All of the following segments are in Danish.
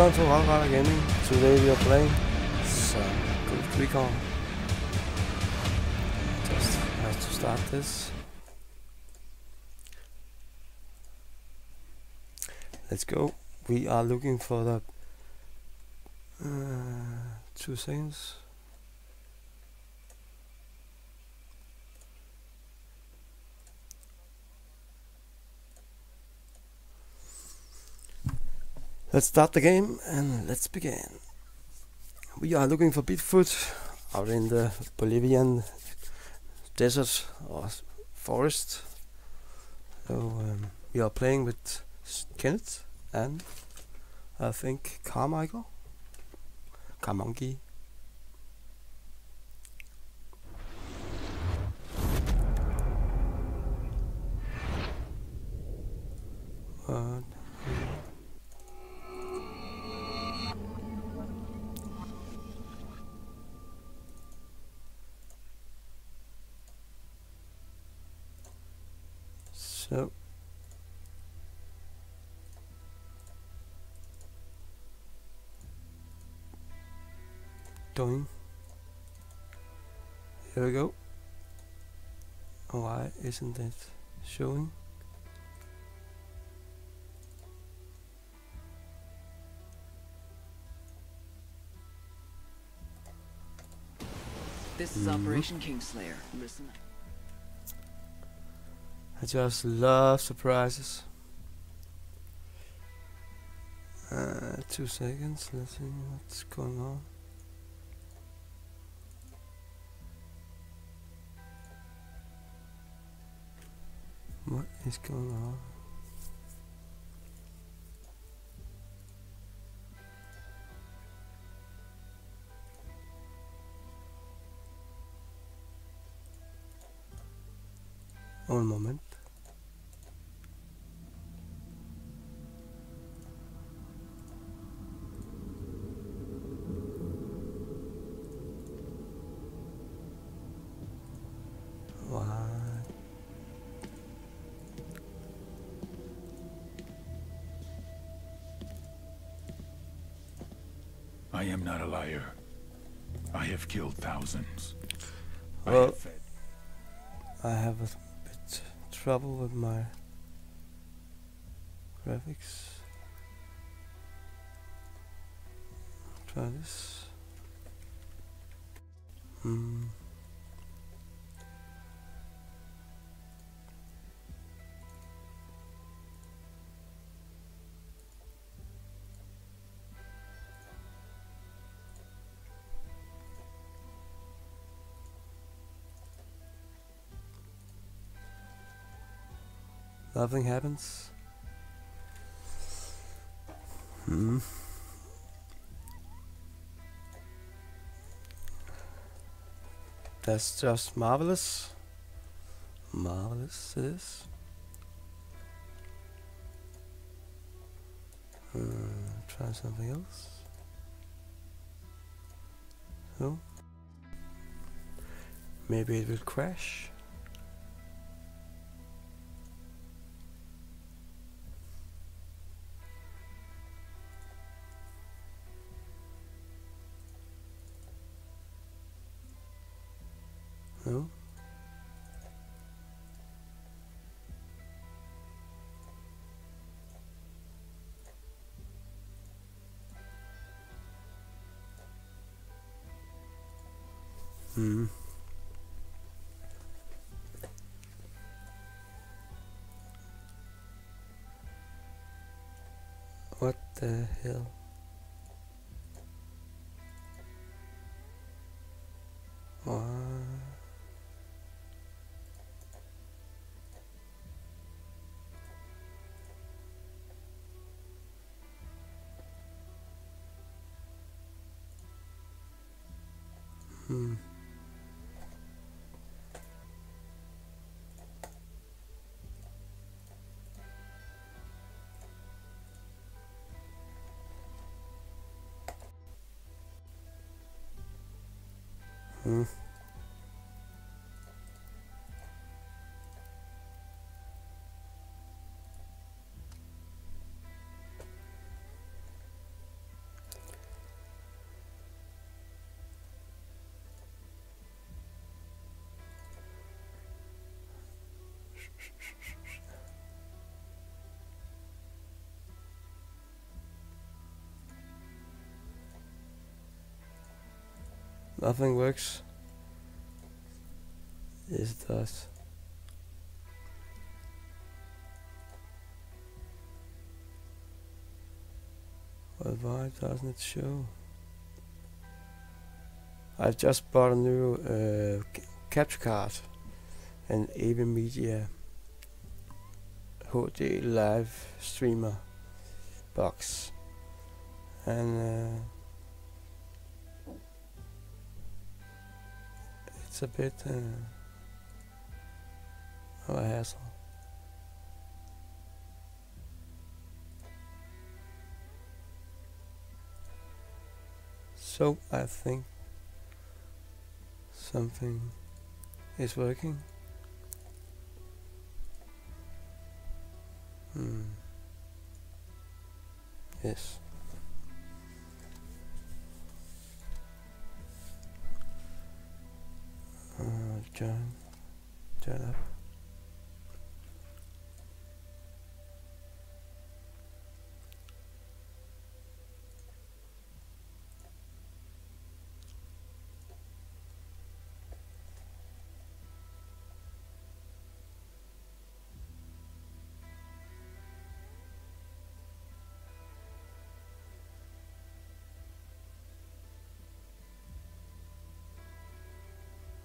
Welcome to Rottweiler Gaming. Today we are playing some Ghost Recon. Just have to start this. Let's go. We are looking for the 2 seconds. Let's start the game and let's begin. We are looking for Bigfoot out in the Bolivian desert or forest. So we are playing with Kenneth and I think Carmichael. Carmonkey. So doing. Here we go. Why isn't it showing? This is Operation Kingslayer. Listen up. I just love surprises. 2 seconds, let's see what's going on. What is going on? One moment. I am not a liar. I have killed thousands. Well, I have a bit trouble with my graphics. Try this. Nothing happens. That's just marvelous. Marvelous it is. Try something else. So maybe it will crash. No. What the hell? Nothing works. Yes, it does. Well, why doesn't it show? I've just bought a new capture card, an AB Media Hotel Live Streamer Box, and it's a bit of a hassle. So I think something is working. Yes. Turn up.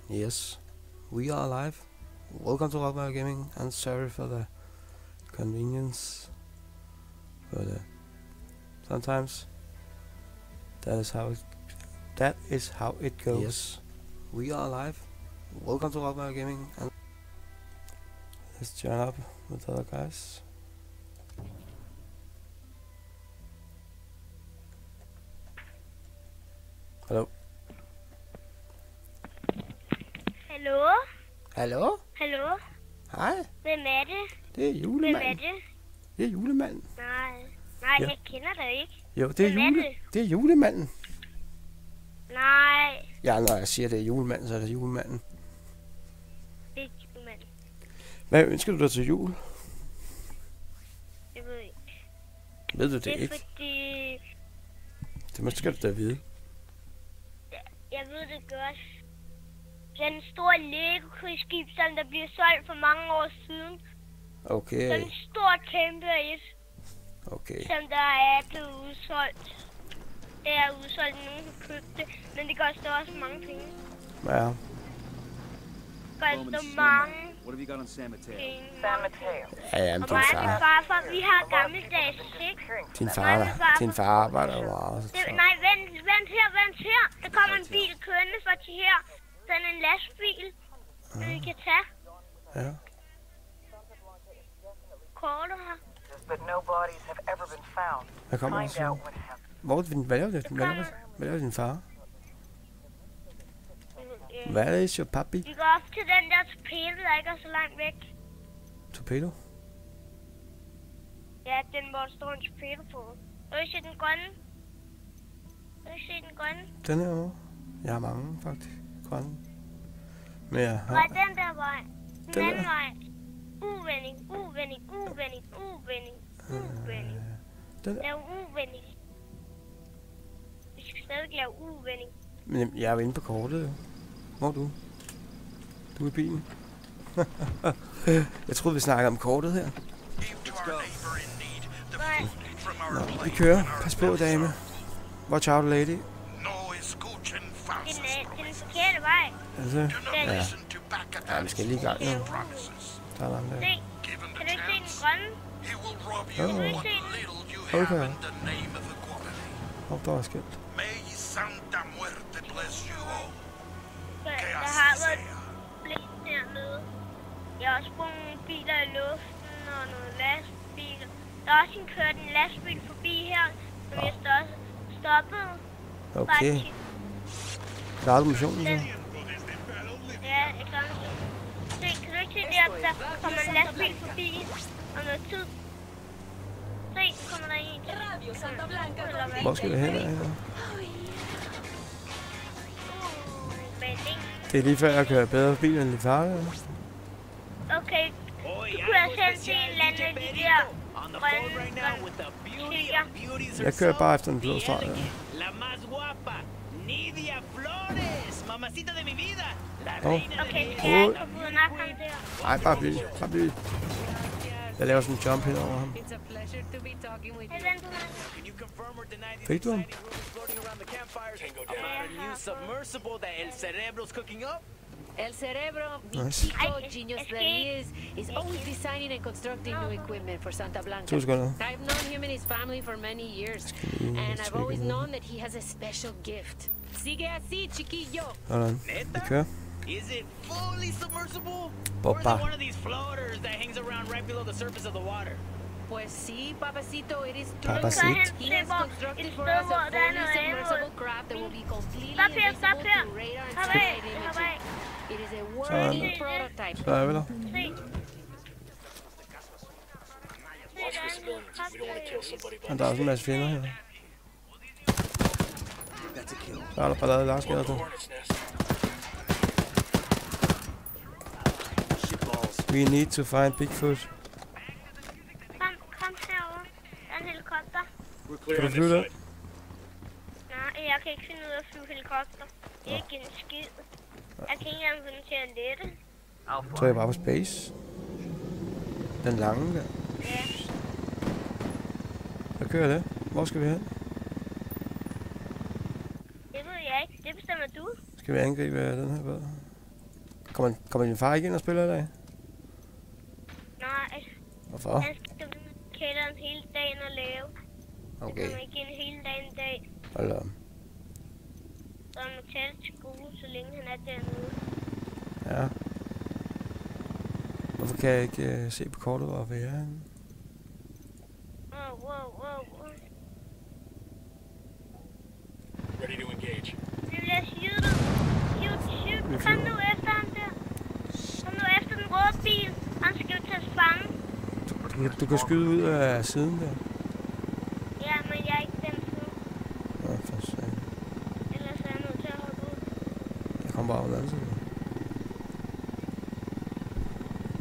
Yes, we are live. Welcome to Rottweiler Gaming, and sorry for the inconvenience, but sometimes that is how it goes. Yes, we are live. Welcome to Rottweiler Gaming, and let's join up with other guys. Hello. Hallo? Hallo? Hallo? Hej. Hvem er det? Det er julemanden. Hvem er det? Det er julemanden. Nej, ja. Jeg kender dig ikke. Jo, det er, det er julemanden. Nej. Ja, når jeg siger, det er julemanden, så er det julemanden. Det er julemanden. Hvad ønsker du dig til jul? Jeg ved ikke. Ved du det ikke? Det er fordi... Det måske skal du da vide. Jeg ved det godt. Den store Lego-krigsskib, som der blev solgt for mange år siden. Okay. Den store kæmpe et. Okay. Som der er blevet udsolgt. Det er udsolgt, nogen har købt det, men det koster også mange penge. Ja. Koster mange penge. Ja, men din far. Vi har gammeldags sigt. Din far arbejder jo også. Nej, vent her. Der kommer en bil kørende fra til her. Sådan en lastbil, som vi kan tage. Ja. Kortet her. Hvad kommer der så? Hvad laver din far? Hvad is your papi? Vi går op til den der torpedo, der ikke er så langt væk. Torpedo? Ja, den hvor der står en torpedo på. Kan du se den grønne? Kan du se den grønne? Den her over. Jeg har mange, faktisk. Grønne. Men jeg har... Nej, den der vej. Den anden vej. Uvending. Den der. Lav uvending. Vi skal stadig lave uvending. Men jeg er jo inde på kortet, jo. Hvor er du? Du er i bilen. Jeg troede, vi snakkede om kortet her. Nå, vi kører. Pas på, dame. Watch out, lady. Altså, ja, vi skal lige i gang nu. Der er langt af. Kan du ikke se den grønne? Kan du ikke se den? Okay. Hop, der var skilt. Der har været blæst dernede. Jeg har også brugt nogle biler i luften og nogle lastbiler. Der er også en kørt en lastbil forbi her, som jeg stoppede. Okay. Der er missionen så. Ja, jeg kan se. Kan du ikke se der, der kommer en lastbil forbi om noget tid? Se, kommer der en til Santa Blanca. Hvor skal det hen? Det er lige før jeg kører bedre bil end lidt hardt. Okay, du kører selv til en eller anden af de der grønne. Jeg kører bare efter en blå streg. Nidia Flores, mamacita de mi vida. La reina okay, de mi vida. Ej, bare bliv, bare bliv. Jeg laver sådan en jump hen over ham. Fik du ham? El Cerebro, nice. Genius that he is always designing and constructing new equipment for Santa Blanca. I've known him and his family for many years, and I've always known that he has a special gift. Sigue así, chiquillo. Okay. Is it fully submersible? Or is it one of these floaters that hangs around right below the surface of the water? Pues sí, papacito, it is true. He has constructed for us a fully submersible craft that will be completely invisible to radar and satellite imagery. It is a worthy prototype. Der er også en masse fjender her. Der er der bare lavet larskælder til. We need to find Bigfoot. Kom herovre. Der er en helikopter. Kan du flyve der? Nej, jeg kan ikke finde ud af at flyve helikopter. Ikke en skid. Jeg kan ikke engang finde til at lette. Så er jeg bare på space. Den lange der. Ja. Hvad kører det? Hvor skal vi hen? Det ved jeg ikke. Det bestemmer du. Skal vi angribe den her båd? Kommer din far ikke ind og spiller i dag? Nej. Hvorfor? Han skal ud i kælderen hele dagen og lave. Okay. Han kommer ikke ind hele dagen i dag. Hold da. Så han må tage det til gode, så længe han er dernede. Ja. Hvorfor kan jeg ikke se på kortet, hvor vi er henne? Wow. Ready to engage. Vi bliver skydet. Shoot. Kom nu efter ham der. Kom nu efter den røde bil. Han skal jo tage fange. Du kan skyde ud af siden der. Ja, men jeg er ikke den side. Ja, for satan. Ellers er jeg nødt til at hoppe ud. Jeg kommer bare over den anden side.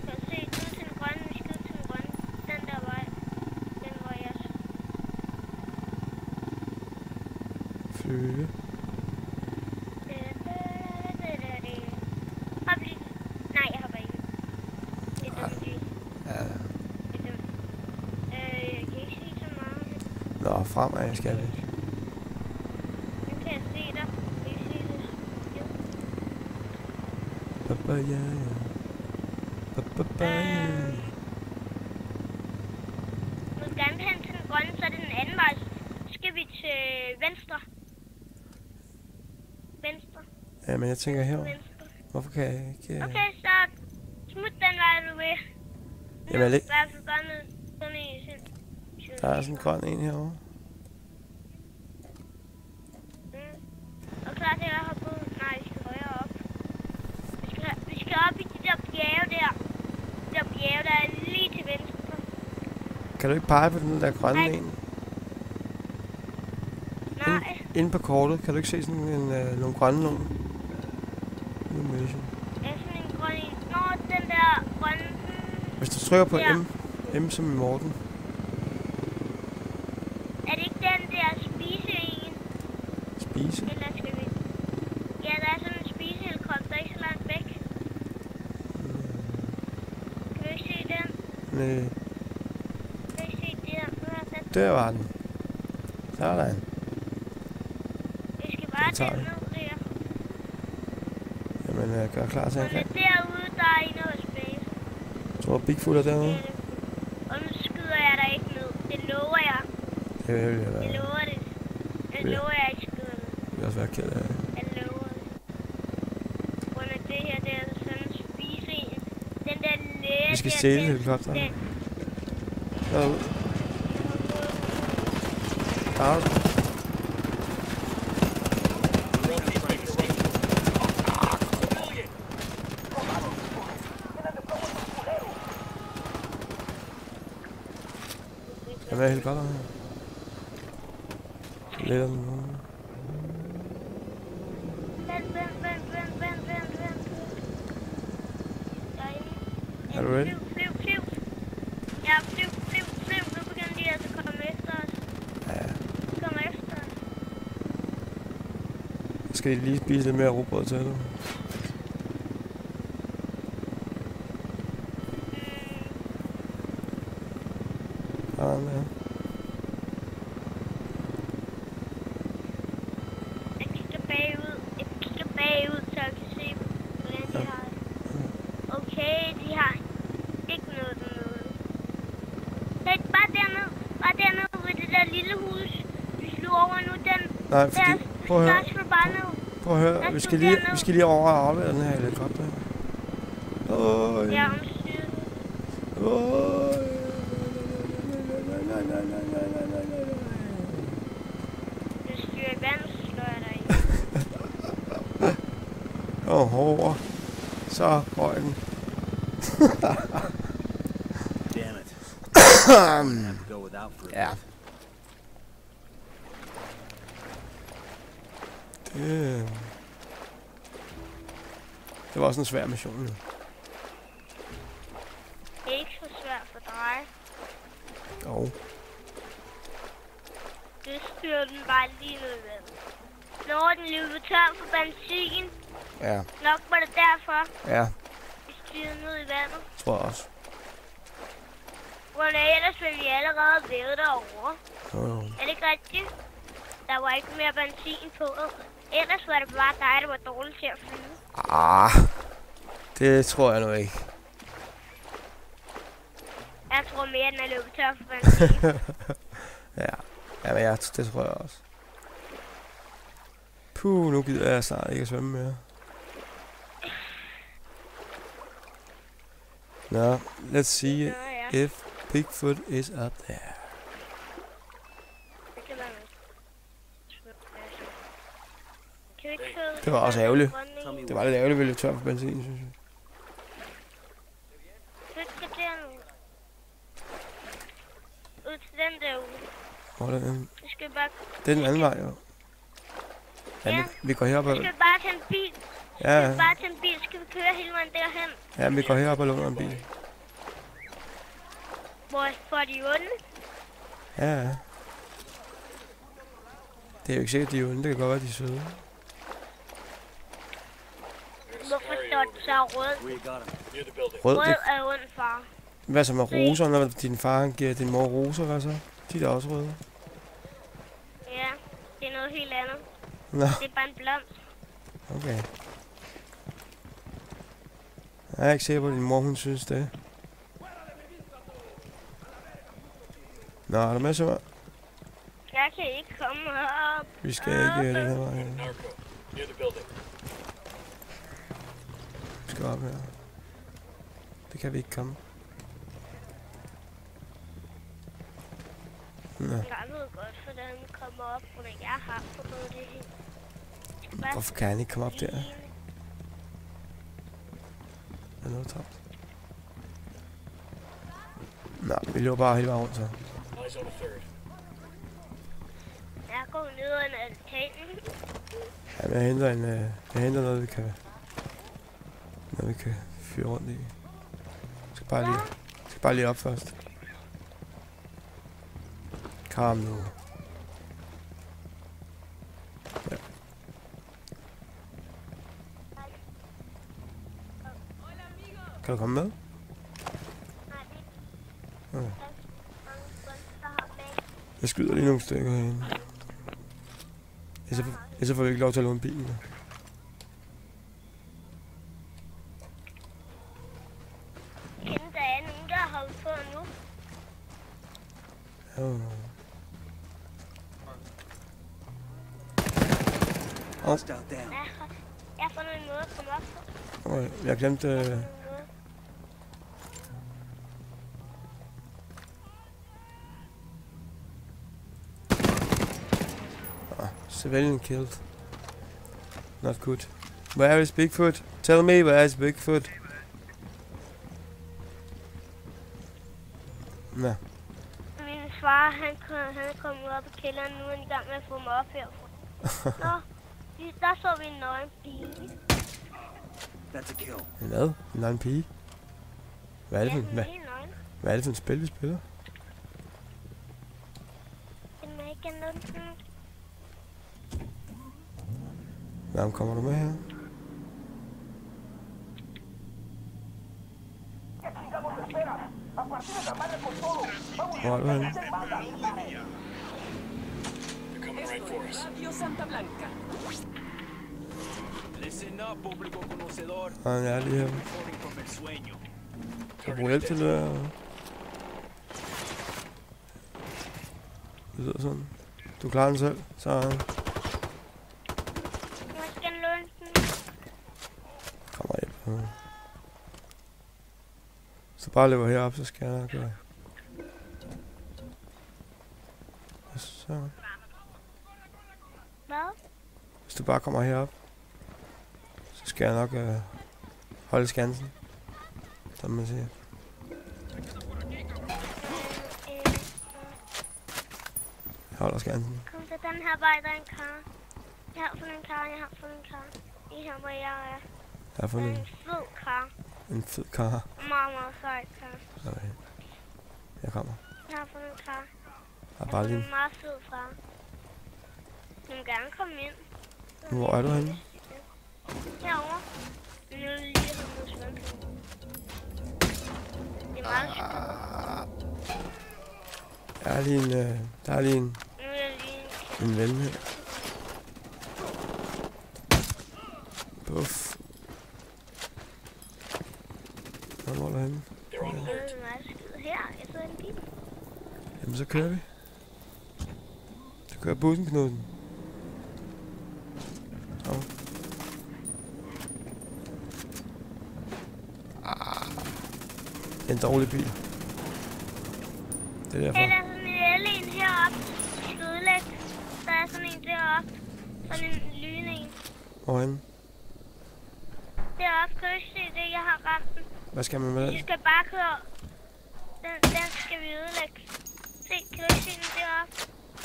Kan se, skyde til den grønne, vi skyder til den grønne. Den der vej. Den var jeg. Flyve. Nå, fremad skal vi. Nu kan jeg se dig. Jeg kan se dig. Papaya. Papaya. Nu vil gerne hen til den grønne, så er det den anden vej. Så skal vi til venstre. Venstre. Ja, men jeg tænker herovre. Venstre. Hvorfor kan jeg ikke... Okay, så smut den vej, du vil. Jamen, jeg... Der er sådan en grøn en herovre. Og klar til at hoppe ud. Nej, vi skal højere op. Vi skal op i de der bjerge der. De der bjerge, der er lige til venstre. Kan du ikke pege på den der grønne en? Nej. Inde på kortet, kan du ikke se sådan en, nogle grønne nogle? Ja, sådan en grøn en. Nå, den der grønne. Hvis du trykker på der. M som i Morten. Der var den. Der er der en. Vi skal bare tage den ned der. Jamen, jeg gør klar til at angribe. Derude, der er en over space. Jeg tror, Bigfoot er derude. Og nu skyder jeg dig ikke ned. Det lover jeg. Det vil jeg da. Jeg lover det. Jeg lover, jeg ikke skyder ned. Det vil også være ked af det. Jeg lover det. Under det her, det er sådan en spise en. Den der læge... Vi skal stjæle helikopteren. Derude. Out. Hvad er helikopteren her? Leder den nu. Er du ready? skal I lige spise lidt mere rugbrød til nu. Nej, fordi, prøv at høre, vi skal lige over og aflevere den her helikopter. Åh, ja. Nej. Hvis du er i vand, så slår jeg dig i. Over. Så røg den. Dammit. Ja. Det var også en svær mission. Det er ikke så svært for dig. Jo. Det styrer den bare lige ned. Når den løber tør for benzin. Ja. Nok var det derfor. Ja. Vi styrer ned i vandet. Tror jeg også. Hvordan ellers ville vi allerede væve derovre. Jo. Er det rigtigt? Der var ikke mere benzin på. Ellers var det bare dig, der var dårlig til at flyve. Ah, det tror jeg nu ikke. Jeg tror mere, den er løbet tør for benzin. Ja, men det tror jeg også. Puh, nu gider jeg snart ikke at svømme mere. Nå, let's see if Bigfoot is up there. Det var også ærgerligt. Det var lidt ærgerligt, at vi løb tør for benzin, synes jeg. Ud til den derude. Det er den anden vej, jo. Ja, vi går herop og... Vi skal bare tage en bil. Ja. Vi skal bare tage en bil, så skal vi køre hele vejen derhen. Ja, men vi går herop og låner en bil. Hvor får de onde? Ja. Det er jo ikke sikkert, de er onde. Det kan godt være, de er søde. Rød er ond, far. Hvad så med roser? Når din far giver din mor roser, hvad så? De er da også røde. Ja, det er noget helt andet. Nå. Det er bare en blomst. Okay. Jeg er ikke sikker på, at din mor, hun synes det. Nå, er du med, Sømmer? Jeg kan ikke komme op. Vi skal ikke den her vej. Vi skal op her. Det kan vi ikke komme. Nå. Jeg ved godt, hvordan han kommer op, og jeg har på noget det hele. Hvorfor kan han ikke komme op der? Der er noget tabt. Nå, vi løber bare hele vejen rundt så. Jeg går ned ad en altan. Jamen, jeg henter noget, vi kan... Når vi kan fyre rundt i. Jeg skal bare lige op først. Kom nu. Ja. Kan du komme med? Okay. Jeg skyder lige nogle stykker herinde. Ellers får vi ikke lov til at låne bilen. Jeg får noget måde at komme op på. Okay, jeg glemte... Civilian killed. Not good. Where is Bigfoot? Tell me, where is Bigfoot? Nå. Min far, han kom op i kælderen nu, en gang med at få mig op herfra. Der så vi en nøgen pige. En hvad? En nøgen pige? Hvad er det for en spil, vi spiller? Waarom komen we er mee heen? Wildlands. Ah ja, die hebben... Geprobeerd te leren. Sådan. Du klarer den selv. Sådan. Kom maar even. Als bare lever herop, så skal jeg gøre. Sådan. Hvis du bare kommer herop, så skal jeg nok holde skansen, som man siger. Jeg holder skansen. Kom til den her vej, der er en kar. Jeg har fundet en kar. I her, hvor jeg er. Jeg har fundet en fed kar. En fed kar? Meget sej kar. Okay. Jeg kommer. Jeg har fundet en kar. Jeg har fundet en meget fed kar. Du må gerne komme ind. Hvor er du henne? Herovre. Nu er det lige sådan svømme. Det er meget skønt. Der er lige en... Nu er lige en ven her. Puff. Hvor er du henne? Det er meget skønt. Her, jeg sidder i en bil. Jamen så kører vi. Så kører bussen, Knudsen. En dårlig bil. Det er derfor. Der er sådan en heroppe. Skødlægt. Der er sådan en deroppe. Sådan en lyn en. Hvorhenne? Deroppe. Kan du ikke se det? Jeg har ramt den. Hvad skal man med den? Vi skal bare køre. Den skal vi ødelægge. Se, kan du ikke se den deroppe?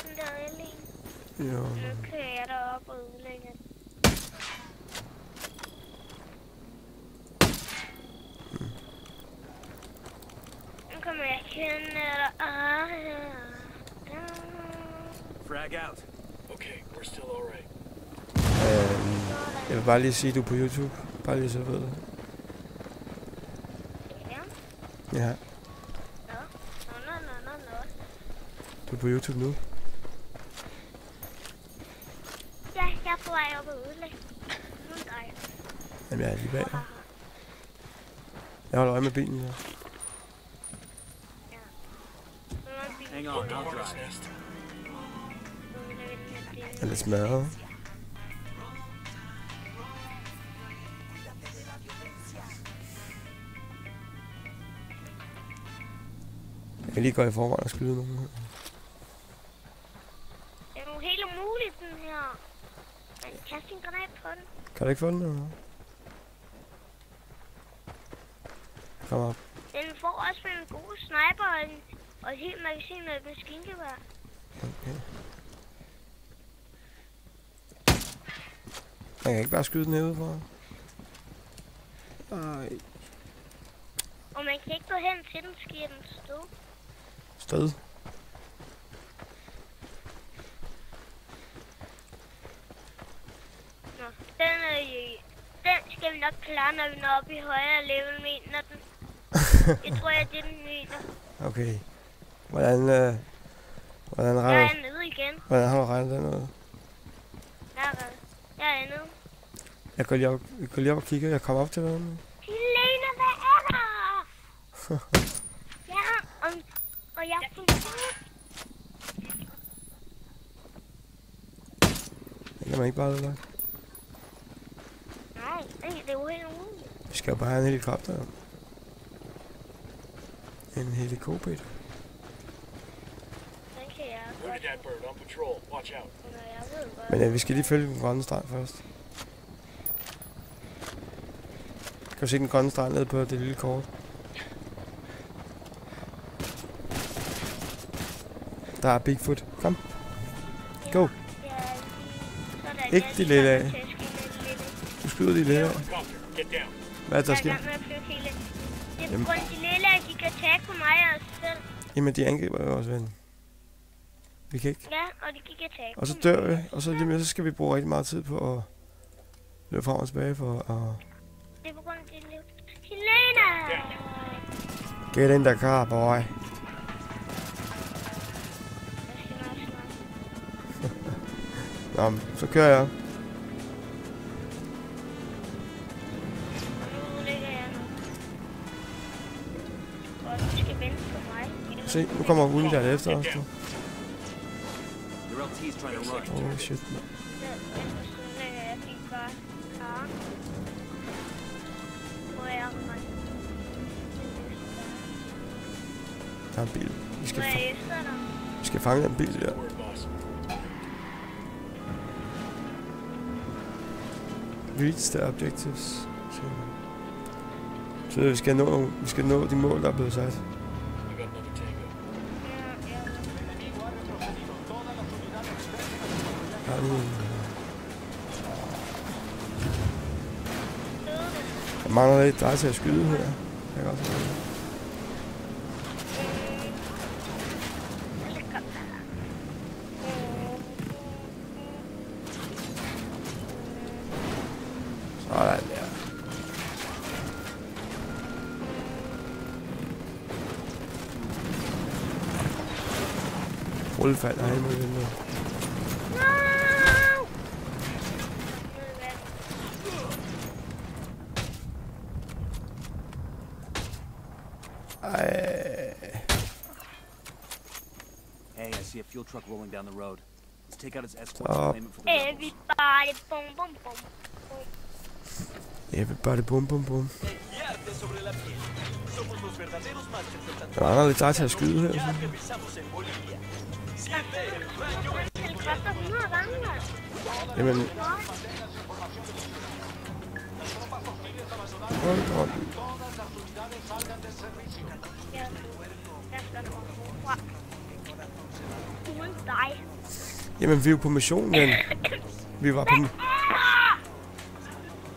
Den der el-en. Jo. Nu kører jeg deroppe og ødelægger den. Frag out. Okay, we're still alright. Jeg vil bare lige sige, du er på YouTube. Bare lige så ved det. Ja. Ja. No. Du er på YouTube nu? Ja, jeg er på vej op og udlæg. Nu er dig. Jamen, jeg er lige bag. Jeg holder øje med bilen her. Er det smadret? Jeg kan lige gå i forvejen og skyde nogen her. Det er jo helt umuligt, den her. Man kaster en granat på den. Kan du ikke få den eller noget? Kom op. Den får også med en god sniper og en... Og et helt magasin med et maskingevær. Okay. Man kan ikke bare skyde den herude for. Nej. Og man kan ikke gå hen til den, så giver den stød. Stød? Nå, den skal vi nok klare, når vi når op i højere level, mener den. Jeg tror, det er den mener. Okay. Hvordan regner du? Jeg er nede igen. Hvordan har du regnet den ud? Jeg er nede. Jeg går lige op og kigger. Jeg kommer op til dig nu. Helena, hvad er der? Ja, og jeg er fundet. Det kan man ikke bare lade lagt. Nej, det er jo helt umuligt. Vi skal jo bare have en helikopter. En helikopter. Men vi skal lige følge den grønne strand først. Kan du se den grønne strand nede på det lille kort? Der er Bigfoot. Kom. Go. Ikke de lille af. Du skyder de lille af. Hvad er der sker? Det er på grund af de lille af, de kan tage på mig og os selv. Jamen de angriber jo også ven. Vi kan ikke. Ja, og det gik jeg taget. Og så dør vi, og så skal vi bruge rigtig meget tid på at Løb frem og tilbage for at... Det er på grund af din liv. Helena! Get in the car, boy. Nå, så kører jeg. Se, nu kommer hunden der efter os. Oh shit. Der er en bil. Vi skal fange den bil der. Reach the objectives. Så vi skal nå de mål, der er blevet sat. Jeg mangler lidt drej til at skyde her. Jeg kan også lide. Sådan der. Rullefald er helt mod den der. Truck rolling down the road. Let's take out its escort and claim it for the rebels. Everybody boom boom boom. Everybody boom boom boom. Der er lidt dejt til at skyde her. Jamen. Jamen, vi er jo på missionen, men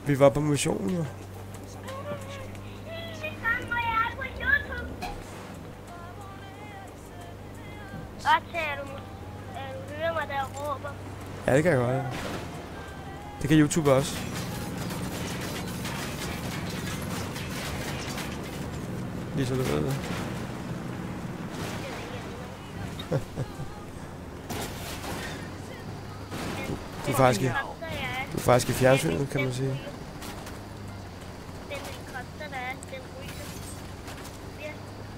vi var på missionen, jo. Ja, det kan jeg godt, ja. Det kan YouTube også. Lige så du ved det. Du er faktisk i fjernsynet, kan man sige.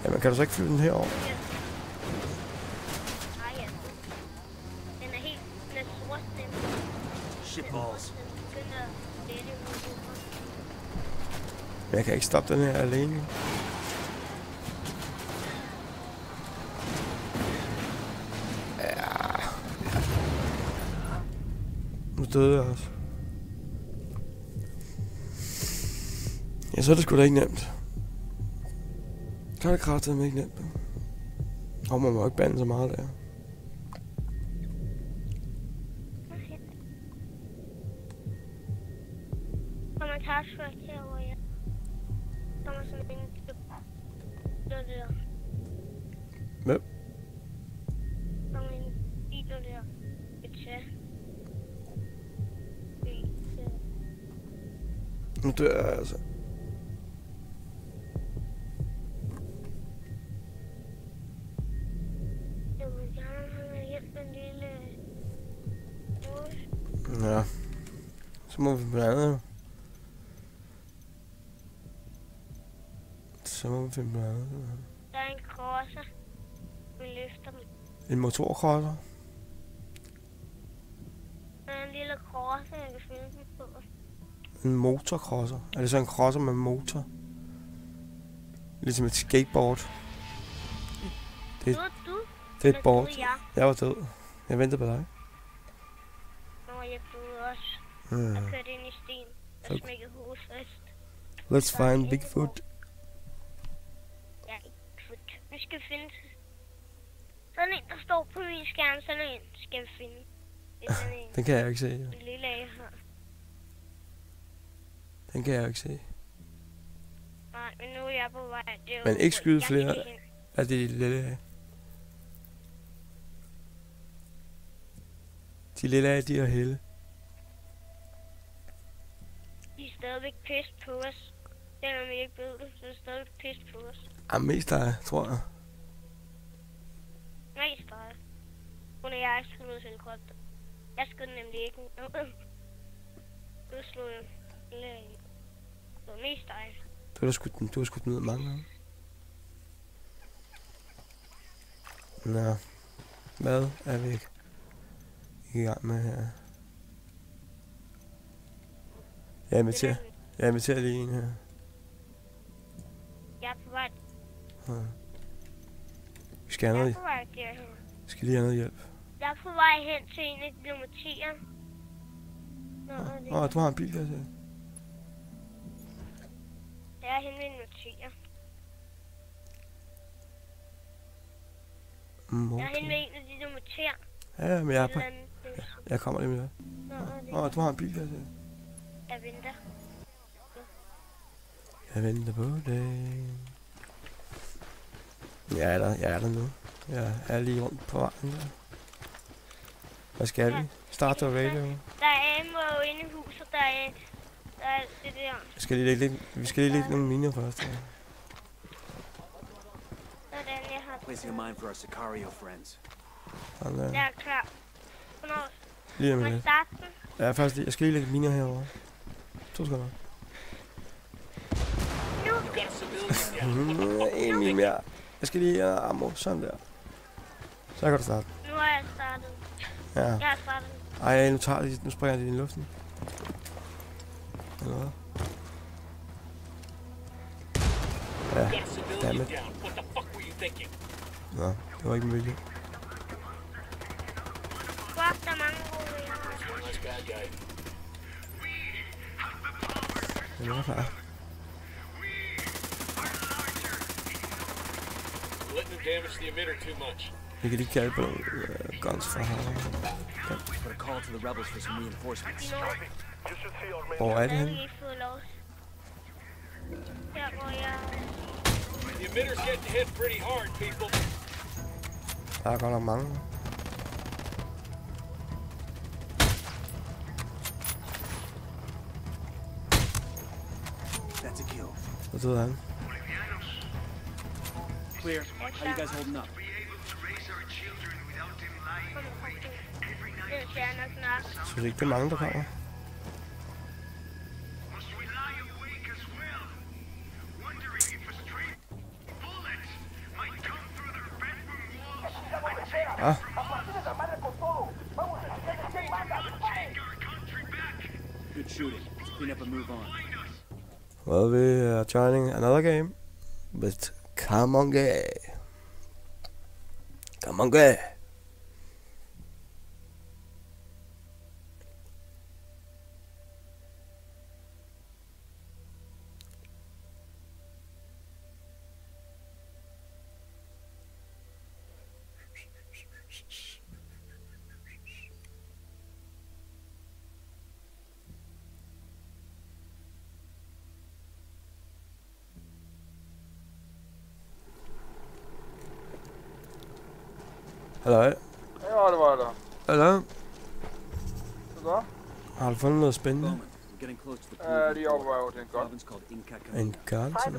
Jamen, kan du så ikke flyve den herover? Jeg kan ikke stoppe den her alene. Ja, så er det sgu da ikke nemt. Så er det kraftedeme ikke nemt. Og man må ikke bande så meget der. Hvem? Nu dør jeg altså. Ja. Så må vi finde andet. Der er en krosser. Vi løfter dem. En motorkrosser? Der er en lille krosser, jeg kan finde den på. En motorkrosser. Er det så en krosser med motor? Ligesom et skateboard. Det er et board. Jeg var død. Jeg ventede på dig. Nå, jeg døde også. Jeg kørte ind i sten. Jeg smækkede hovedet først. Let's find Bigfoot. Ja, Bigfoot. Vi skal finde... Sådan en, der står på min skærm. Sådan en skal vi finde. Den kan jeg jo ikke se. Den lille af her. Den kan jeg jo ikke se. Nej, men nu er jeg på vej. Men ikke skyde flere af de lille. De lille af de er hele. de er stadigvæk pisse på os. Selvom vi ikke ved det, så er de stadigvæk pisse på os. Jamen mest dig, tror jeg. Mest dig. Hun og jeg skal ud til en helikopter. Jeg skød nemlig ikke. Du slog jeg. Det var mest dig. Du har skudt den ud af mange gange. Nå. Hvad er vi ikke i gang med her? Jeg inviterer lige en her. Jeg er på vej. Vi skal have noget. Vi skal lige have noget hjælp. Jeg er på vej hen til en af de nummer 10'er. Åh, du har en bil der til. Jeg er henne ved nummer 10'er. Jeg er henne ved en af de nummer 10'er. Ja, men jeg er på. Jeg kommer lige med dig. Åh, du har en bil der til. Jeg venter. Jeg venter på dig. Jeg er der nu. Jeg er lige rundt på vejen der. Hvad skal vi? Start the radio. Der er ammo inde i huset, der er det der. Vi skal lige lægge nogle miner først. Sådan, jeg har det. Sådan der. Jeg er klar. Hvornår? Lige om lidt. Ja, først lige. Jeg skal lige lægge miner herovre. 2 sekunder. En min mere. Jeg skal lige have ammo. Sådan der. Så kan du starte. Nu har jeg startet. Ja. Jeg har startet. Ej, nu springer det i luften. Eller hvad? Ja. Dammit. Nå, det var ikke min vilje. Eller hvad? Vi kan lige kalde på guns fra her. Hvor er det henne? Der er godt nok mange. Hvad døde han? Clear. How you guys holding up? Så det ikke er mange, der kommer. Ah. Good shooting. Clean up and move on. Well, we are joining another game with Come on, guy. Halløj. Ja, Rottweiler. Halløj. Hvad? Har du fundet noget spændende? Ja, de overvejer til en gun. En gun? Ja.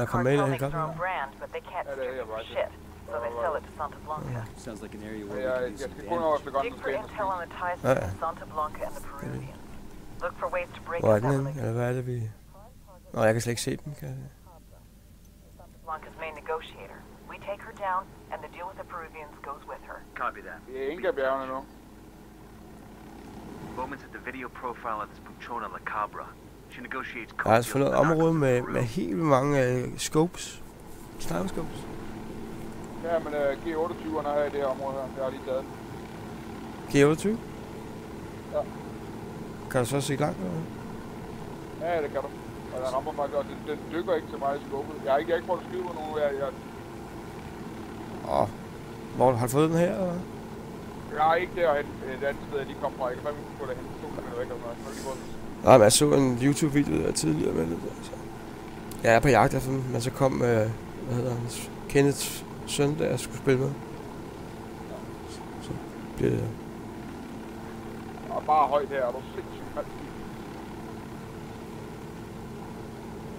Jeg kom med i den gun. Ja, det er jeg bare til. So they sell it to Santa Blanca. Sounds like an area where we can do some. Nå, jeg kan slet ikke se dem, kan jeg. Blanca's main negotiator. We take her down, and the deal with the Peruvians goes with her. Copy that. Bowman's at the video profile of this Buchona Lecabra. She negotiates. Der er selvfølgelig et område med helt mange scopes. Sniper scopes. Ja, men G-28'erne her i det her område her. Jeg har lige taget den. G-28? Ja. Kan du så se langt med det? Ja, det kan du. Og den rammer faktisk, og den dykker ikke så meget i skubbet. Jeg har ikke prøvet at skyde på nogen. Hvor har du fået den her, eller hvad? Nej, ikke derhen. Et andet sted, jeg lige kom fra. Jeg kan fandme ikke få derhen. 2 minutter væk, eller noget. Nej, men jeg så en YouTube-video tidligere med det. Så. Jeg er på jagt efter den, men så kom, hvad hedder han, Kenneth Søndag, jeg skulle spille med. Så bliver det meget højt her, og du er sindssygt højt.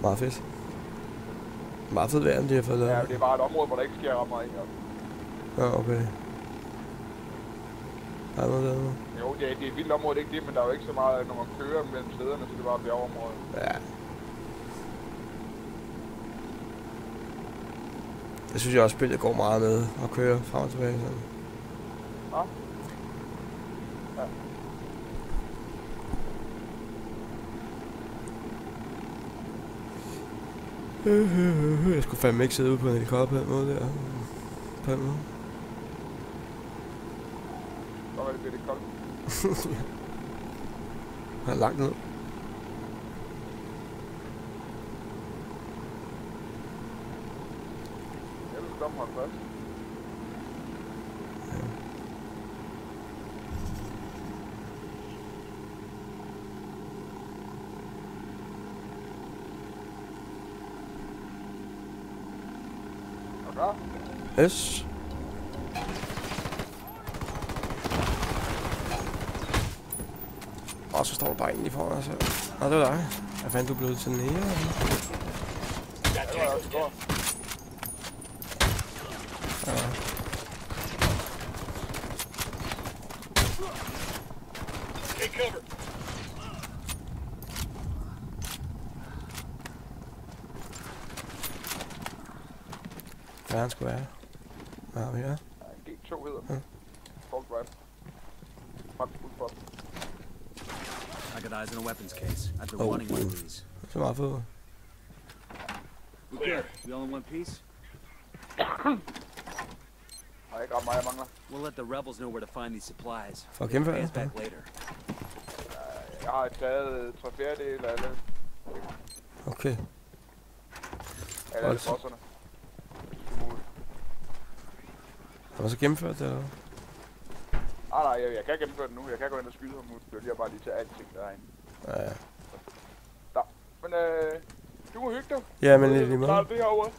Meget fedt. Meget fedt værd, de har fået lavet. Ja, det er bare et område, hvor der ikke sker ret meget egentlig. Ja, okay. Der er noget derude. Jo, det er et vildt område, det er ikke det, men der er jo ikke så meget, når man kører mellem stederne, så det er bare bjergeområdet. Ja. Jeg synes jeg også, spillet går meget med at køre frem og tilbage sådan. Ja. Ja. Jeg skulle fandme ikke sidde ude på en helikopter på den måde der. På den måde. Så var det blevet lidt koldt. Han er langt ned. Jeg vil stoppe mig først. Yes. Og så står der bare egentlig foran os. Nå, det var dig. Hvad fanden, du blev til nære? Ja. Hvad han skulle være? Hvad har vi her? G-28 hedder den. Cold drive. Fuck, fuldfart. Åh, det er meget fedt. Ej, ikke ret meget, jeg mangler. Fuck, hjemme før, ja. Jeg har taget 3/4 af alle. Okay. Alle bosserne. Har man så gennemført det, eller? Nej, nej, jeg kan gennemføre det nu. Jeg kan gå ind og skyde ham ud. Det bliver bare lige til alting derinde. Ja, ja. Nå, men du må hygge dig. Ja, men lige meget. Klar det herovre.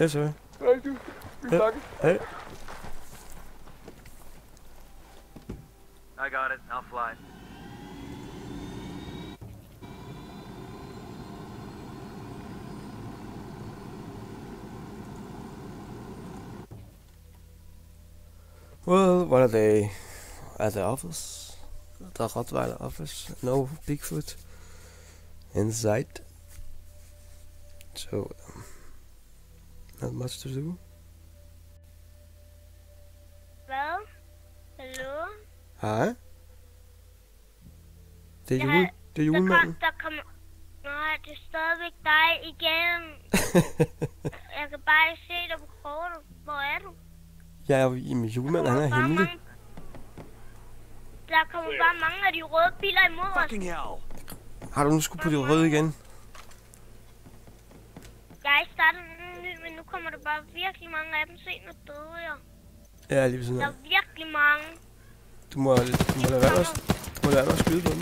Ja, så. Rigtig du. Vi snakkes. Hej. I got it. I'll fly. Well, what are they? At the office? The Rottweiler office? No Bigfoot inside. So, not much to do. Hello? Hello? Huh? Det er julemanden. Nej, det er stadigvæk dig igen. Jeg kan bare ikke se dig på kortet. Hvor er du? Jeg er jo i min julemanden, han er hemmelig. Der kommer bare mange af de røde biler imod os. Har du nu sgu på de røde igen? Jeg har ikke startet nogen ny, men nu kommer der bare virkelig mange af dem. Se, nu døde jeg. Ja, lige ved siden af. Der er virkelig mange. Du må lade være med at skyde på dem.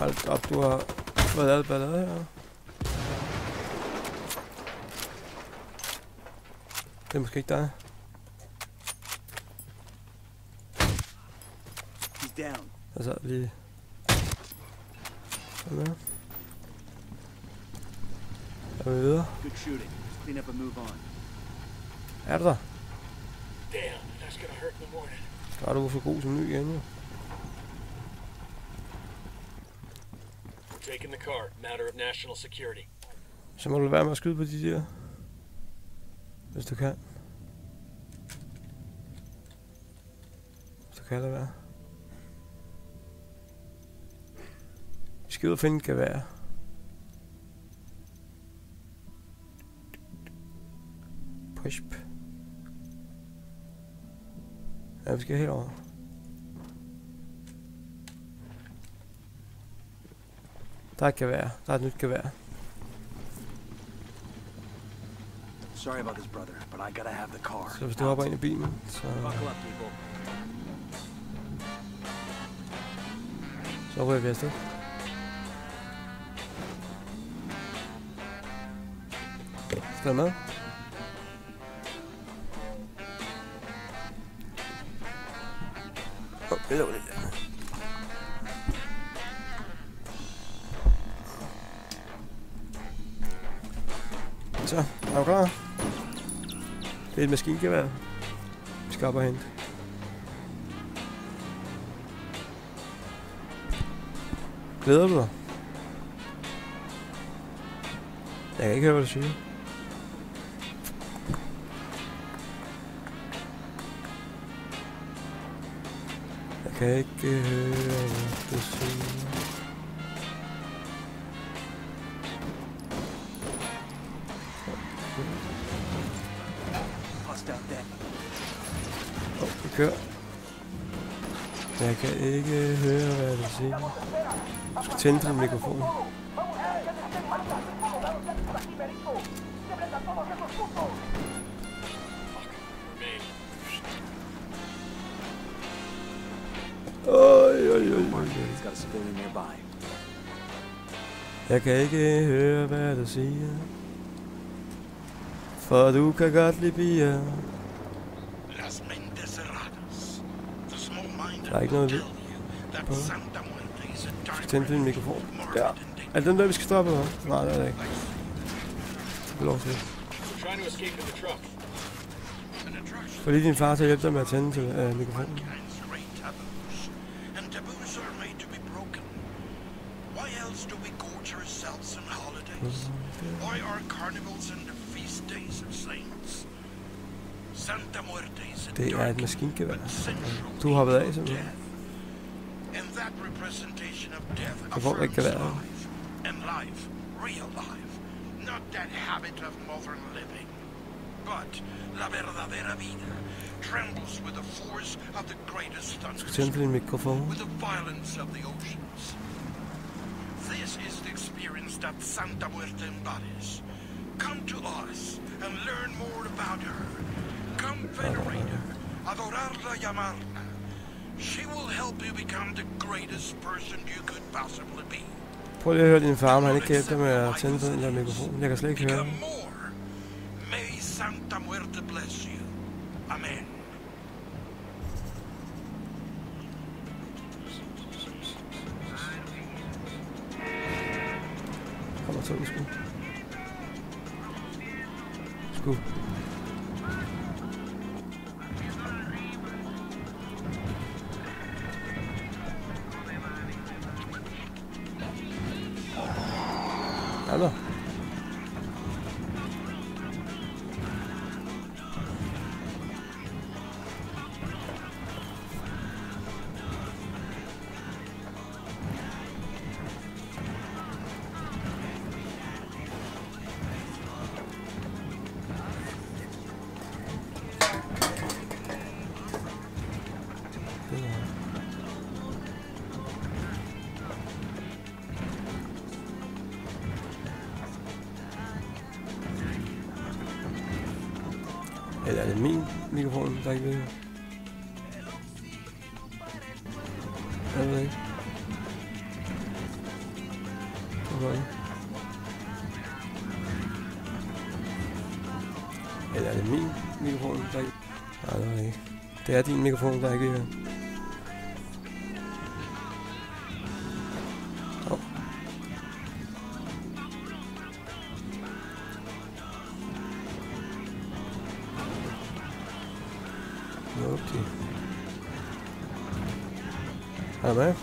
Hold op, du har fået lavet ballade her. Det er måske ikke dig. Der sad lige... Sådan der. Der er vi videre. Er du der? Der er du for god som ny igen, jo. Taking the car, matter of national security. Så må du være med at skyde på de der, hvis du kan. Hvis du kan lade være. Vi skal ud og finde et gevær. Pusp. Ja, vi skal helt over. Der er et gevær. Der er et nyt gevær. Sorry about this, brother, but I gotta have the car. Så hvis du hopper ind i bilen, så... Så rører vi afsted. Skal du med? Hello, så, er du klar? Det er et maskingevær. Vi skal op og hente. Glæder du dig? Jeg kan ikke høre, hvad du siger. Jeg kan ikke høre, hvad du siger. Vi kører. Jeg kan ikke høre, hvad du siger. Du skal tænde din mikrofon. Jeg kan ikke høre, hvad du siger, for du kan godt lide bier. Der er ikke noget lyd på. Skal tænde din mikrofon. Ja. Er det den der, vi skal stoppe her? Nej, det er det ikke. Det er lov til. Få lige din far til at hjælpe dig med at tænde til mikrofonen. Why are carnivals and the feast days of saints? Santa Muerte is a dark but central of death. And that representation of death affirms life, real life, not that habit of modern living. But la verdadera vida trembles with the force of the greatest thunderstorm, with the violence of the oceans. This is the experience that Santa Muerte embodies. Come to us and learn more about her. Come venerate her, adorarla, llamarla. She will help you become the greatest person you could possibly be. Prøv lige at høre din far, han ikke kan hjælpe dig med at tænde på den der mikrofon. Jeg kan slet ikke høre. May Santa Muerte bless you. Amen. Sku. Hallo. Eller er det min mikrofon, der ikke ved? Jeg ved ikke. Okay. Eller er det min mikrofon, der ikke... Nej, det var det ikke. Det er din mikrofon, der ikke ved. Er du med?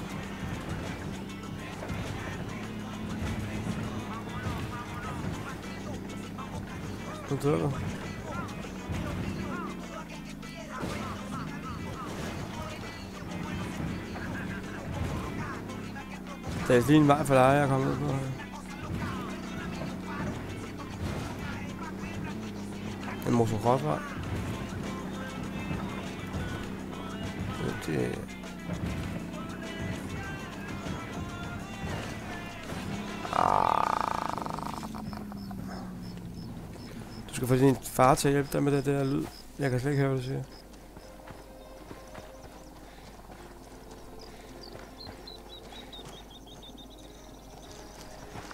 Hvad tror du? Der er lige en vej for dig, jeg er kommet ud på. En motocrossvej. Det du Du skal få din far til at hjælpe dig med det der lyd. Jeg kan slet ikke høre, hvad du siger.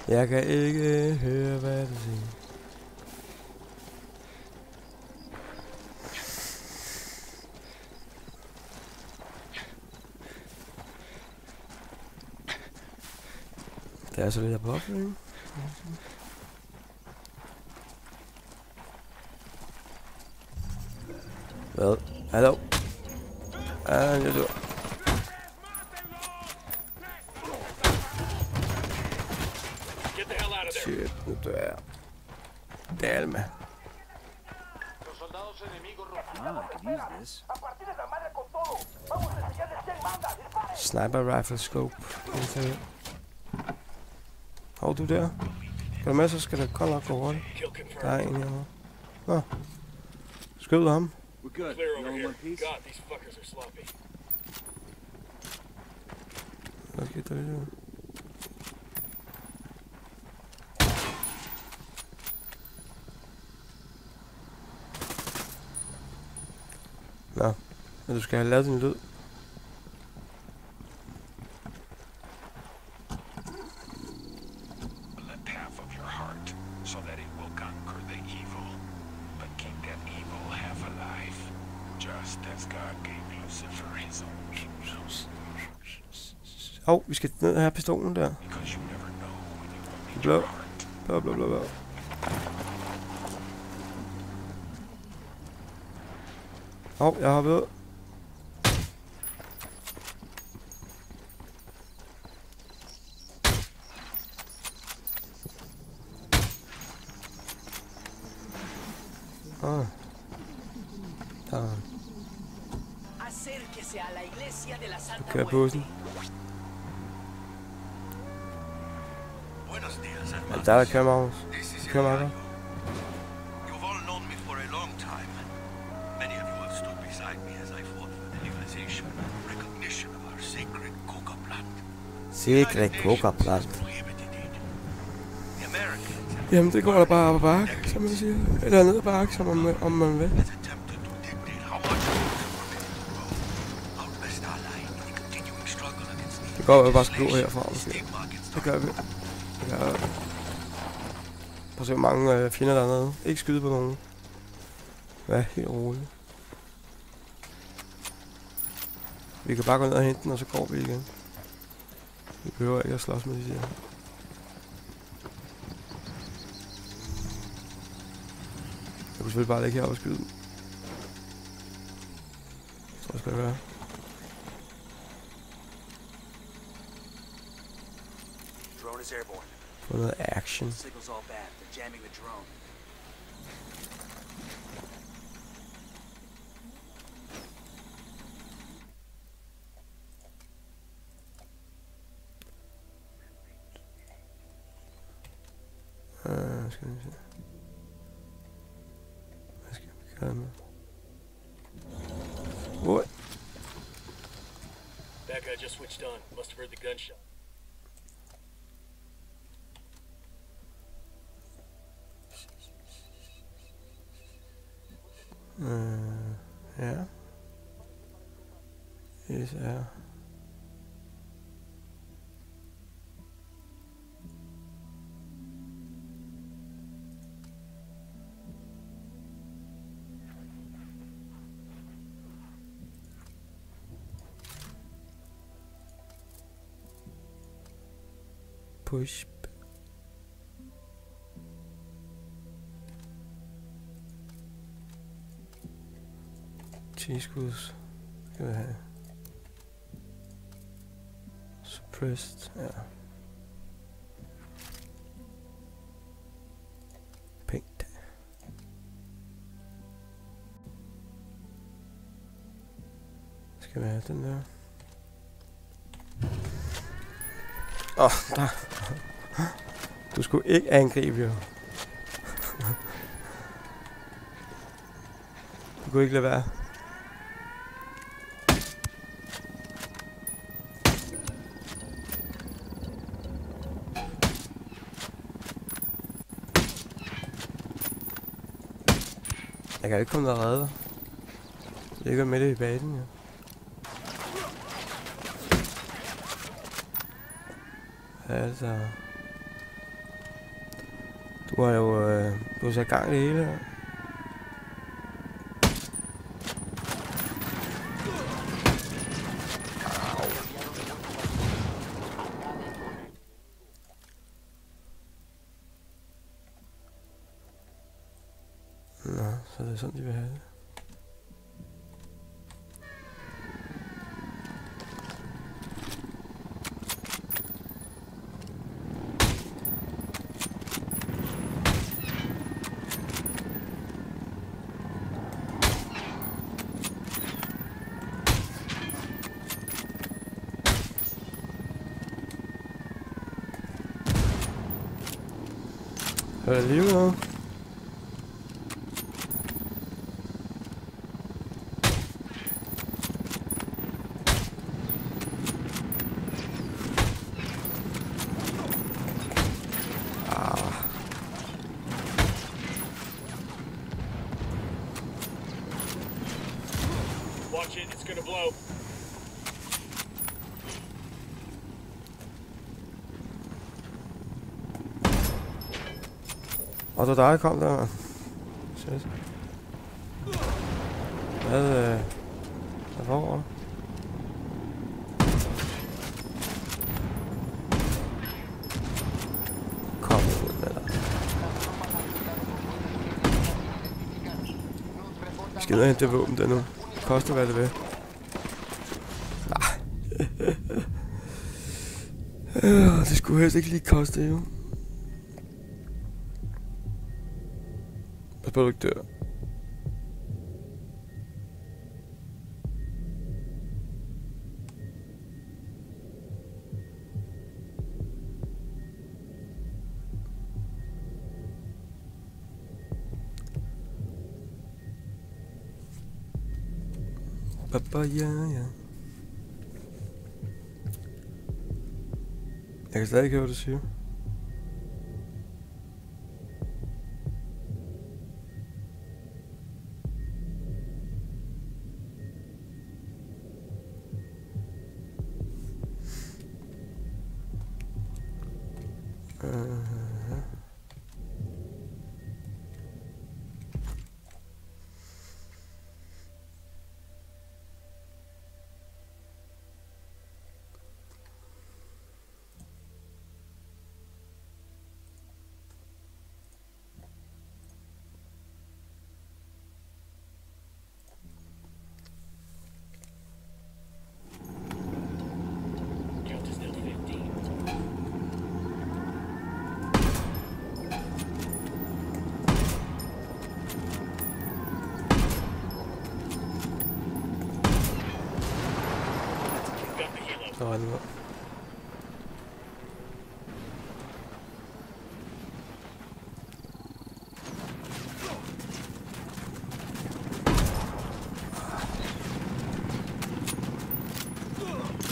Jeg kan ikke høre, hvad du siger. Det er så lidt her på opfølgning. Hvad? Hallo? Ah, jeg dør. Shit, nu dør jeg. Dalme. Sniper rifle scope. Hov, du der? Går du med, så skal det godt nok gå hurtigt. Der er en herovre. Nå. Skød ham. Good. Clear over here. God, these fuckers are sloppy. Okay, there you go. Nå, men du skal have lavet din lyd. Vi skal ned her pistolen der. Blå. Blå, blå, blå, blå. Hov, jeg hoppede ud. Der. Du kører bussen. Der er der kører Marcus. You've all known me for a long time. Many of you have stood beside me as I fought for the legalization and recognition of our sacred coca plant. Sacred coca plant. Jamen det går da bare op ad bakke, som man siger. Eller ned ad bakke, som om man vil. Det går jo bare skal gå herfra, måske. Det gør vi. Prøv at se, hvor mange fjender der er nede. Ikke skyde på nogen. Vær helt rolig. Vi kan bare gå ned og hente den, og så går vi igen. Vi behøver ikke at slås med de her. Jeg kunne selvfølgelig bare ligge heroppe og skyde den. Jeg tror, det skal være. Få noget action. Skal vi se. Hvad skal vi gøre med? What? That guy just switched on. Must have heard the gunshot. Ja. Is er. Push. T-skud skal vi have. Suppressed, ja. Paint. Skal vi have den der? Åh, der. Du skulle ikke angribe, jo. Du kunne ikke lade være. kan ikke komme ned og redde dig. Jeg ligger midt i baden, ja. Altså... Du har jo... du har sat gang i det hele her. Så det er sådan, de vil have det. Hører liv nu? Og det var dig, der kom der. Shit. Hvad? Hvad foregår der? Kom ud med dig. Vi skal ned og hente det våben der nu. Det koster hvad det vil. Nej. Det skulle helst ikke lige koste, jo. Pas på, du ikke dør. Papa, ja, ja. Jeg kan stadig ikke høre, hvad du siger.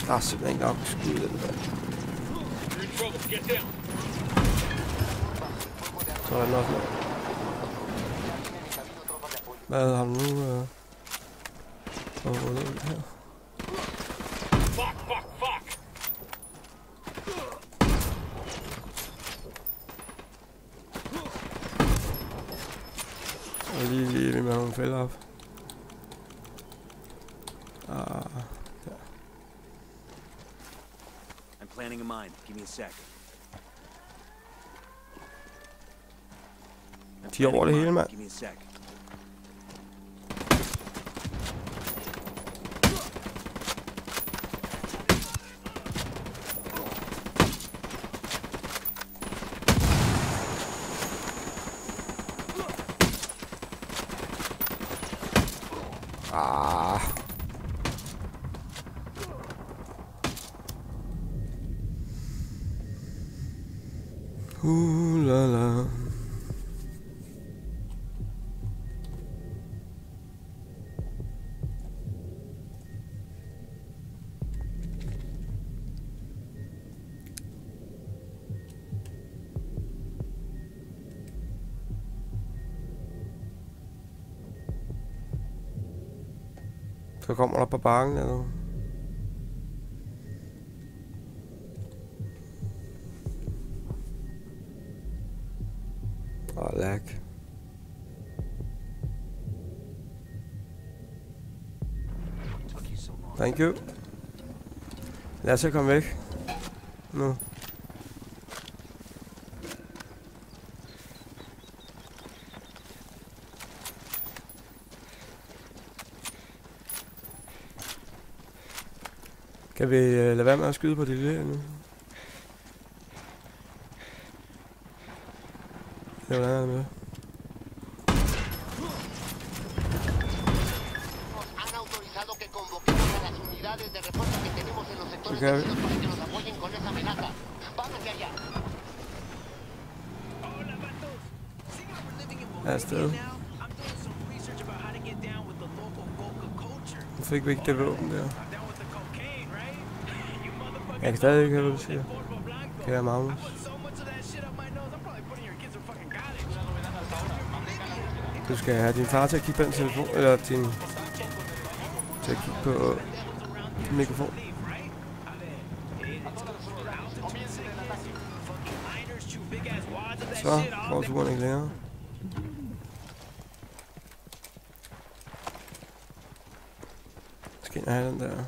Der er simpelthen ikke nok skud i den der. Så er den også nok. Hvad har du nu? Hvad har du nu her? Jeg er lige med nogle fælder op. Planning a mine. Give me a sec. De er over det hele, mand. Så kommer der på bakken eller? Åh, lag. Thank you. Lad os så komme væk. Nu. Kan vi lade være med at skyde på det lille nu? Det var der med. Okay. Afsted. Nu fik vi ikke det våben der. Jeg kan stadig ikke høre, hvad du siger. Kære Magnus. Du skal have din far til at kigge på din telefon, eller til at kigge på din mikrofon. Så går turen ikke længere. Skal jeg have den der?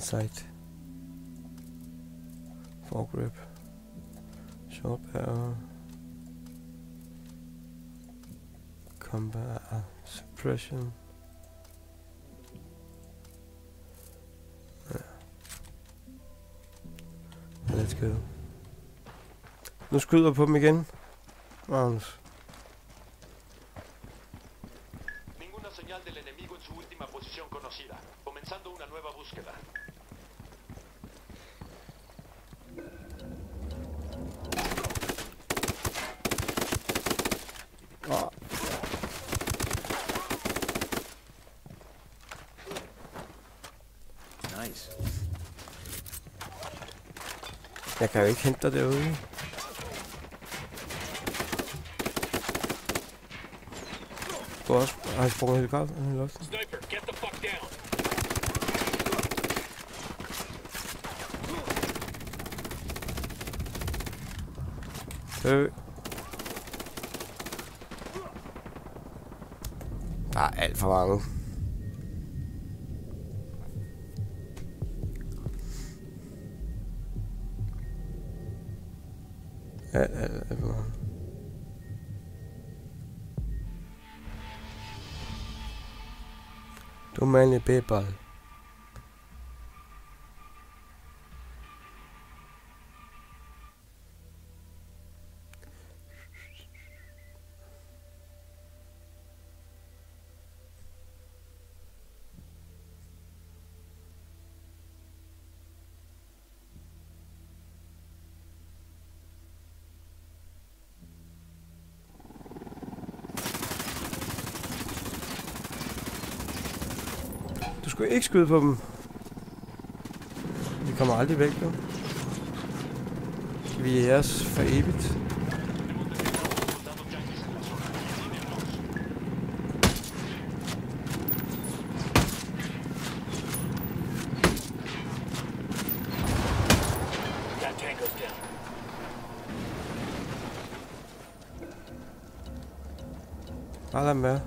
Sight, foregrip, short barrel, combat, suppression. Let's go. Nu skyder jeg på dem igen, Magnus. Jeg kan jo ikke hente dig derude. Du har også sprunget helikopter i luften. Der er alt for mange. Many people. Ikke skyde på dem. Vi kommer aldrig væk nu. Vi er os for evigt. Bare lad dem være.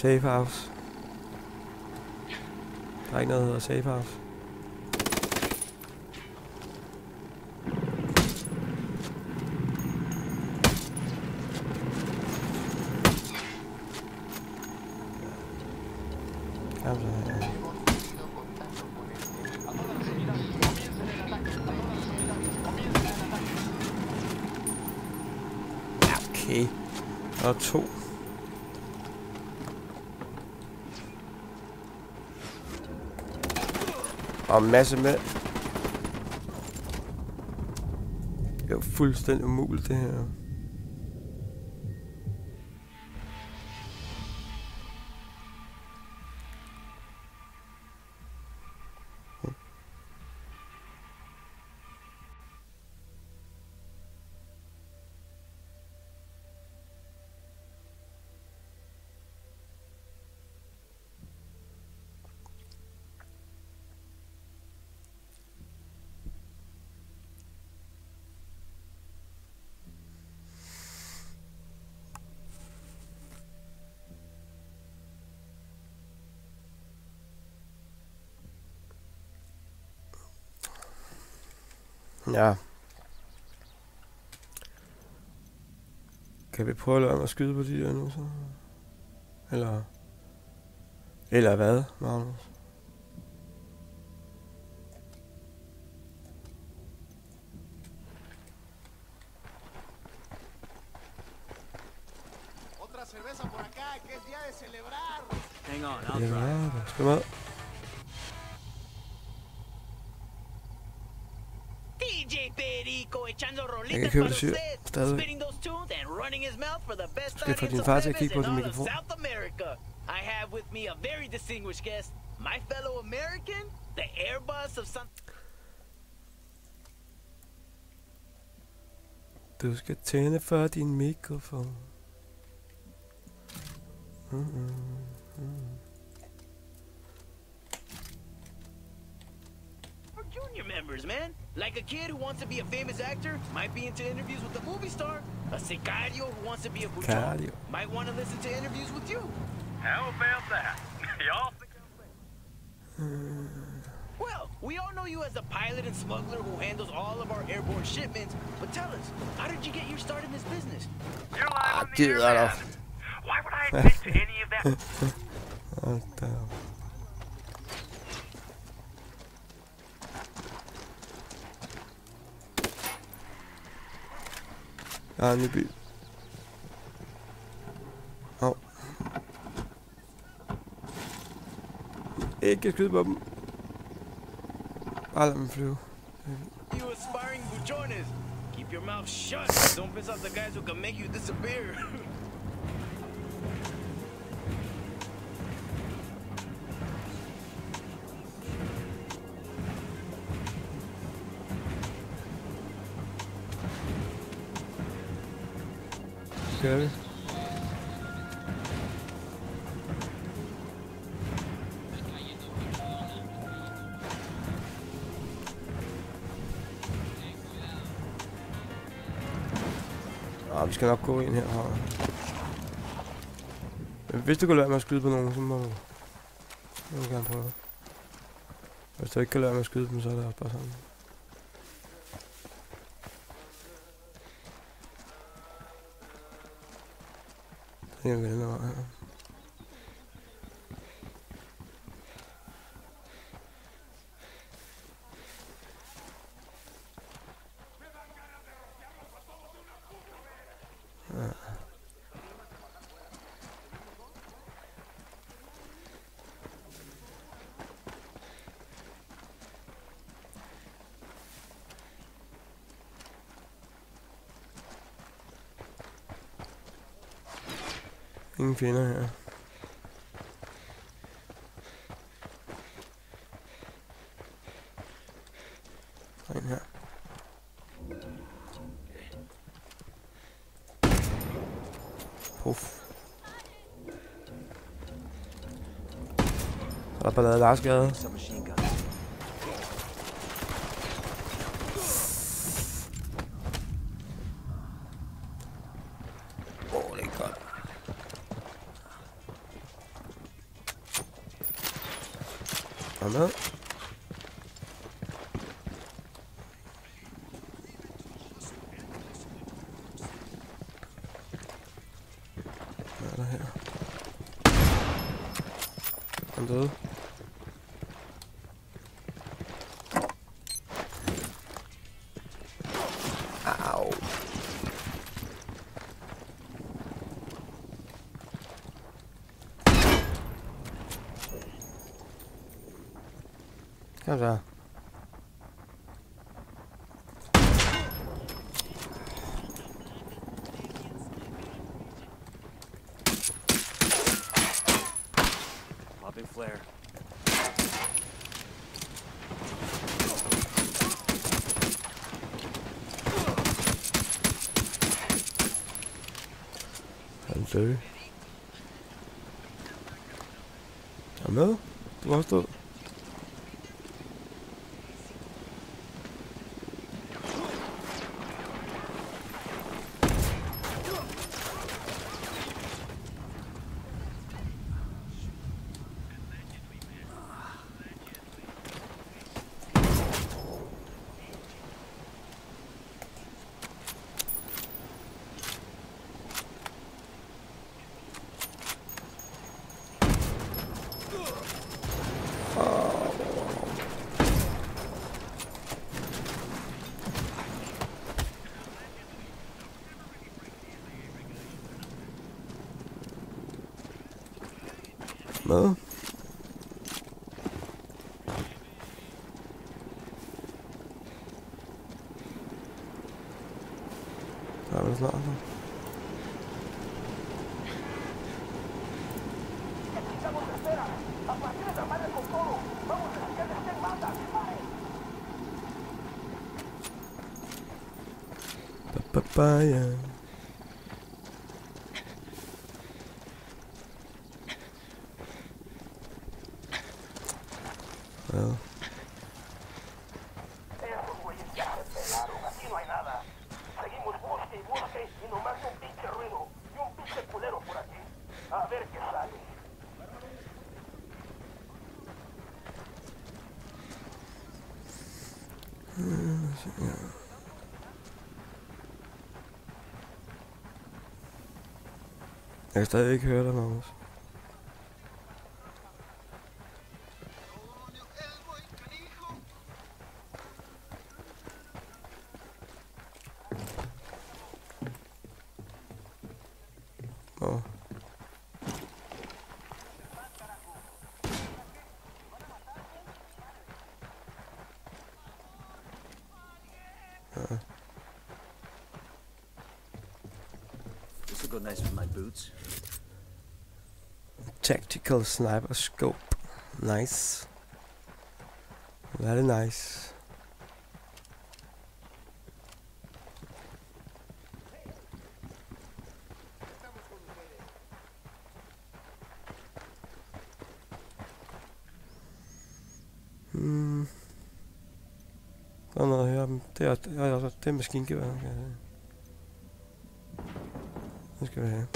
Safe house. Der er ikke noget, der hedder safe house. Okay. Og to. Og masse med. Det er fuldstændig umuligt det her. Ja. Kan vi prøve at lade mig skyde på de der nu så? Eller hvad, Magnus? Otra cerveza por acá, que es día de celebrar. Hang on, I'll try. Skal med. Jeg kan købe det syre, stadigvæk. Skal få din far til at kigge på din mikrofon. Du skal tænde for din mikrofon. Members, man, like a kid who wants to be a famous actor might be into interviews with a movie star. A sicario who wants to be a buchon might want to listen to interviews with you. How about that? Y'all think I'm playing? Well, we all know you as a pilot and smuggler who handles all of our airborne shipments, but tell us, how did you get your start in this business? You're live on the air, man. Why would I admit to any of that? Oh, damn. Ah, en ny by. Hov. Ikke skyde på dem. Bare lad dem flyve. You aspiring buchones. Keep your mouth shut. Don't piss off the guys who can make you disappear. Kører vi? Ah, vi skal nok gå ind her. Men hvis du kan lade mig at skyde på nogen, så må du... Jeg vil gerne prøve. Hvis du ikke kan lade mig at skyde dem, så er det også bare sådan. Jeg vil hellere være her. Ingen fjender her. Der er en her. Puff. Så er der bare lavet larskade. ne? Na, daher. Andere. Au. Ja, da. Flare. Hallo. Hallo? Du hast doch... No? That was not enough. Papaya. Well. Jeg kan stadig ikke høre dig, Magnus. Go nice with my boots. Tactical sniper scope. Nice. Very nice. Hmm. Nå, her det er maskingevær. Nu skal vi have.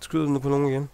Skyder den på nogen igen? Ja.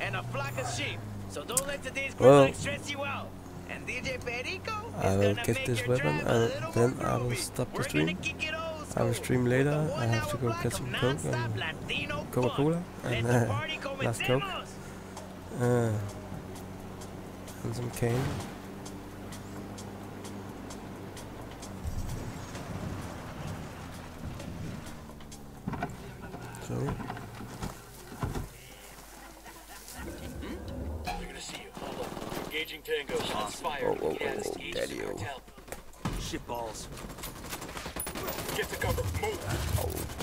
And a flock of sheep. So don't let today's criminals stress you out. And DJ Perico is gonna get this weapon and then I will stop the stream. I will stream later. I have to go get some coke and Coca-Cola and last coke and some cane. So. Shit balls. Get to cover. Move. Ouch.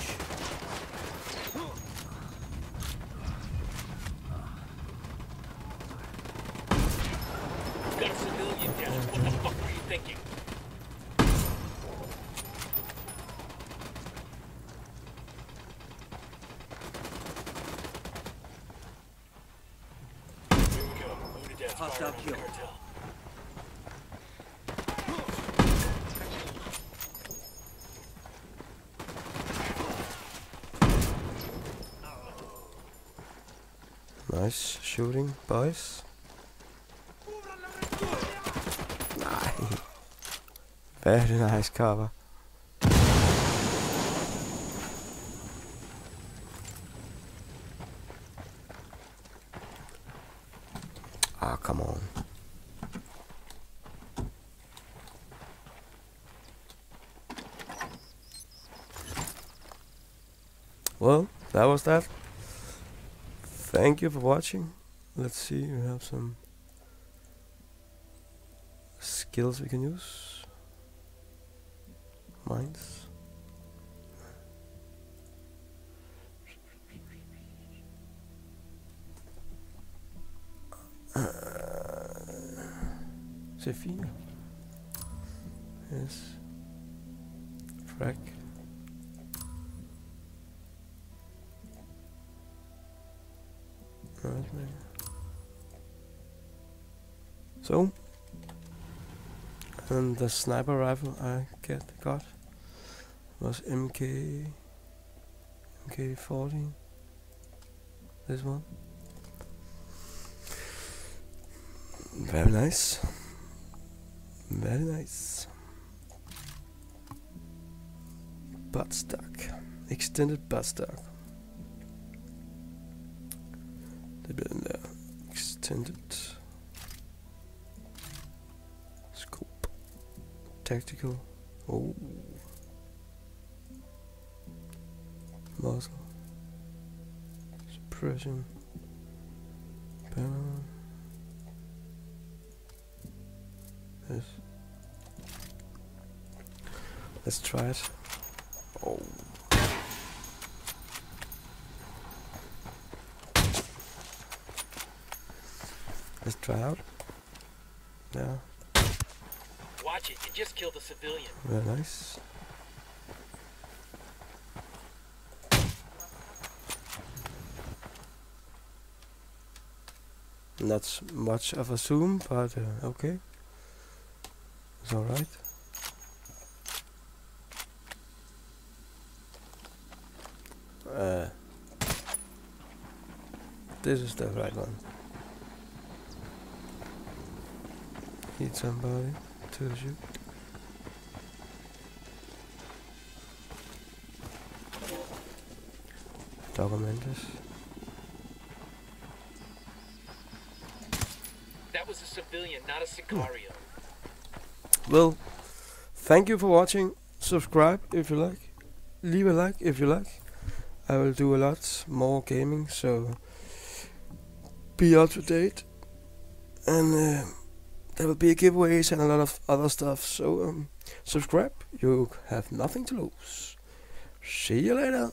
you down. What the fuck were you thinking? Here we go. Move to death. Hostile kill. Nice shooting, boys. Nej. Very nice cover. Ah, come on. Well, that was that. Thank you for watching. Let's see, we have some skills we can use. Mines. Sophia. Yes. Frack. So, and the sniper rifle I got was MK 14. This one, very nice, very nice. Buttstock, extended buttstock. Extended scope, tactical, oh, muzzle, suppression, power, yes. Let's try it. Oh. Let's try out. Yeah. Watch it, you just killed a civilian. Very nice. Not much of a zoom, but okay. It's alright. This is the right one. Need somebody to shoot. Documenters. That was a civilian, not a sicario. Well, thank you for watching. Subscribe if you like. Leave a like if you like. I will do a lot more gaming, so be up to date. And there will be giveaways and a lot of other stuff, so subscribe, you have nothing to lose. See you later!